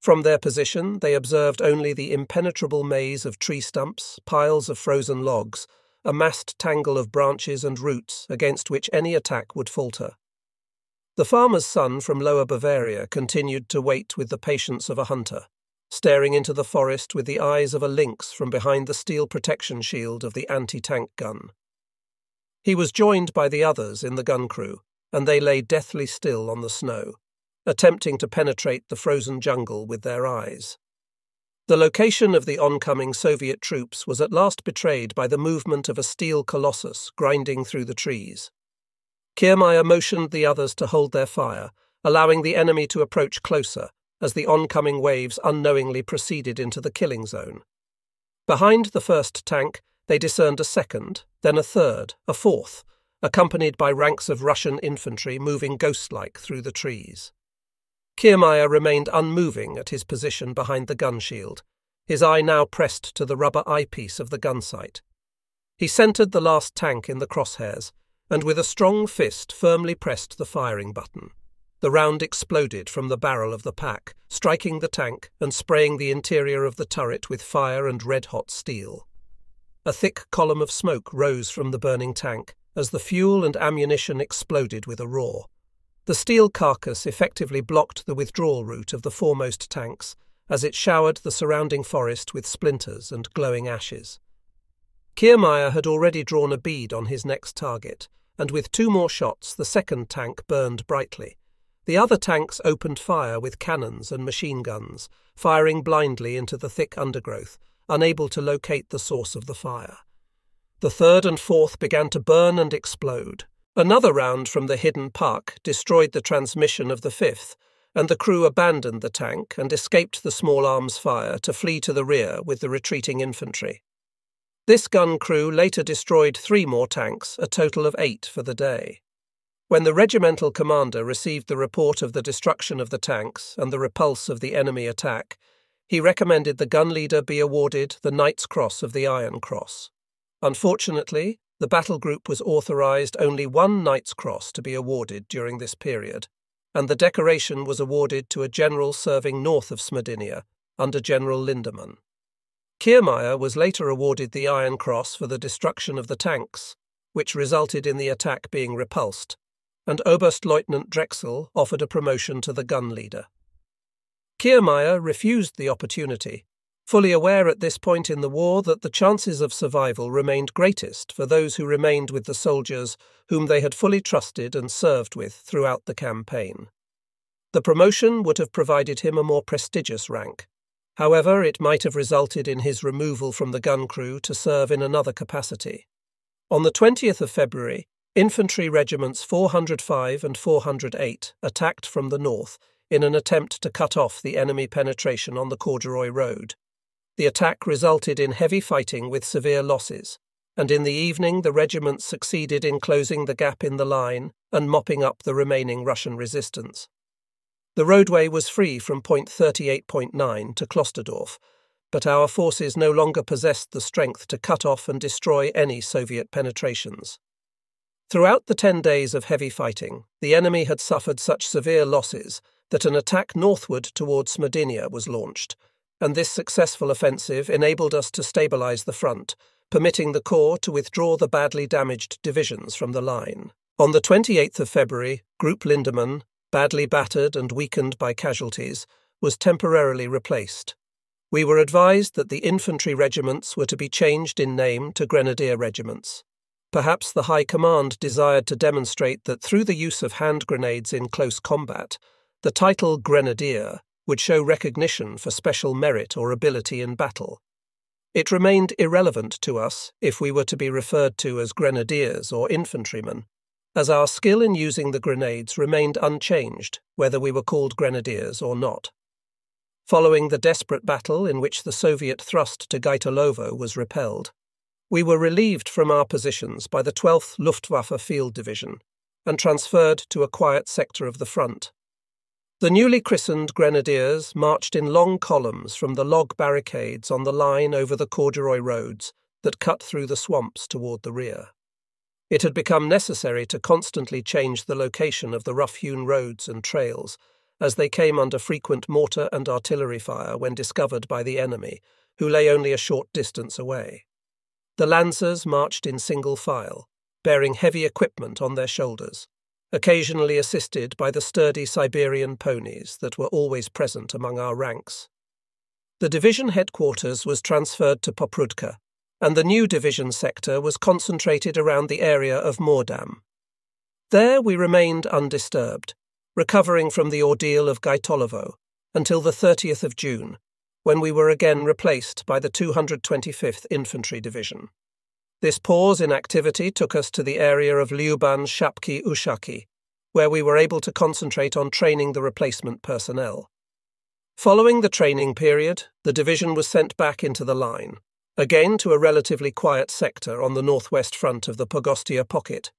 From their position, they observed only the impenetrable maze of tree stumps, piles of frozen logs, a massed tangle of branches and roots against which any attack would falter. The farmer's son from Lower Bavaria continued to wait with the patience of a hunter, staring into the forest with the eyes of a lynx from behind the steel protection shield of the anti-tank gun. He was joined by the others in the gun crew, and they lay deathly still on the snow, attempting to penetrate the frozen jungle with their eyes. The location of the oncoming Soviet troops was at last betrayed by the movement of a steel colossus grinding through the trees. Kiermeier motioned the others to hold their fire, allowing the enemy to approach closer as the oncoming waves unknowingly proceeded into the killing zone. Behind the first tank, they discerned a second, then a third, a fourth, accompanied by ranks of Russian infantry moving ghost-like through the trees. Kiermeier remained unmoving at his position behind the gun shield, his eye now pressed to the rubber eyepiece of the gun sight. He centered the last tank in the crosshairs, and with a strong fist firmly pressed the firing button. The round exploded from the barrel of the pack, striking the tank and spraying the interior of the turret with fire and red-hot steel. A thick column of smoke rose from the burning tank as the fuel and ammunition exploded with a roar. The steel carcass effectively blocked the withdrawal route of the foremost tanks as it showered the surrounding forest with splinters and glowing ashes. Kiermeier had already drawn a bead on his next target, and with two more shots the second tank burned brightly. The other tanks opened fire with cannons and machine guns, firing blindly into the thick undergrowth, unable to locate the source of the fire. The third and fourth began to burn and explode. Another round from the hidden park destroyed the transmission of the fifth, and the crew abandoned the tank and escaped the small arms fire to flee to the rear with the retreating infantry. This gun crew later destroyed 3 more tanks, a total of 8 for the day. When the regimental commander received the report of the destruction of the tanks and the repulse of the enemy attack, he recommended the gun leader be awarded the Knight's Cross of the Iron Cross. Unfortunately, the battle group was authorised only 1 Knight's Cross to be awarded during this period, and the decoration was awarded to a general serving north of Smyrdinia, under General Lindemann. Kiermeier was later awarded the Iron Cross for the destruction of the tanks, which resulted in the attack being repulsed, and Oberstleutnant Drexel offered a promotion to the gun leader. Kiermeier refused the opportunity, fully aware at this point in the war that the chances of survival remained greatest for those who remained with the soldiers whom they had fully trusted and served with throughout the campaign. The promotion would have provided him a more prestigious rank. However, it might have resulted in his removal from the gun crew to serve in another capacity. On the 20th of February, Infantry Regiments 405 and 408 attacked from the north, in an attempt to cut off the enemy penetration on the corduroy road. The attack resulted in heavy fighting with severe losses, and in the evening the regiment succeeded in closing the gap in the line and mopping up the remaining Russian resistance. The roadway was free from point 38.9 to Klosterdorf, but our forces no longer possessed the strength to cut off and destroy any Soviet penetrations. Throughout the 10 days of heavy fighting, the enemy had suffered such severe losses that an attack northward towards Smedinia was launched, and this successful offensive enabled us to stabilize the front, permitting the Corps to withdraw the badly damaged divisions from the line. On the 28th of February, Group Lindemann, badly battered and weakened by casualties, was temporarily replaced. We were advised that the infantry regiments were to be changed in name to grenadier regiments. Perhaps the High Command desired to demonstrate that through the use of hand grenades in close combat, the title grenadier would show recognition for special merit or ability in battle. It remained irrelevant to us if we were to be referred to as grenadiers or infantrymen, as our skill in using the grenades remained unchanged, whether we were called grenadiers or not. Following the desperate battle in which the Soviet thrust to Gaitolovo was repelled, we were relieved from our positions by the 12th Luftwaffe Field Division and transferred to a quiet sector of the front. The newly christened grenadiers marched in long columns from the log barricades on the line over the corduroy roads that cut through the swamps toward the rear. It had become necessary to constantly change the location of the rough-hewn roads and trails, as they came under frequent mortar and artillery fire when discovered by the enemy, who lay only a short distance away. The Lancers marched in single file, bearing heavy equipment on their shoulders, occasionally assisted by the sturdy Siberian ponies that were always present among our ranks. The division headquarters was transferred to Poprudka, and the new division sector was concentrated around the area of Moordam. There we remained undisturbed, recovering from the ordeal of Gaitolovo, until the 30th of June, when we were again replaced by the 225th Infantry Division. This pause in activity took us to the area of Lyuban-Shapki-Ushaki, where we were able to concentrate on training the replacement personnel. Following the training period, the division was sent back into the line, again to a relatively quiet sector on the northwest front of the Pogostia pocket,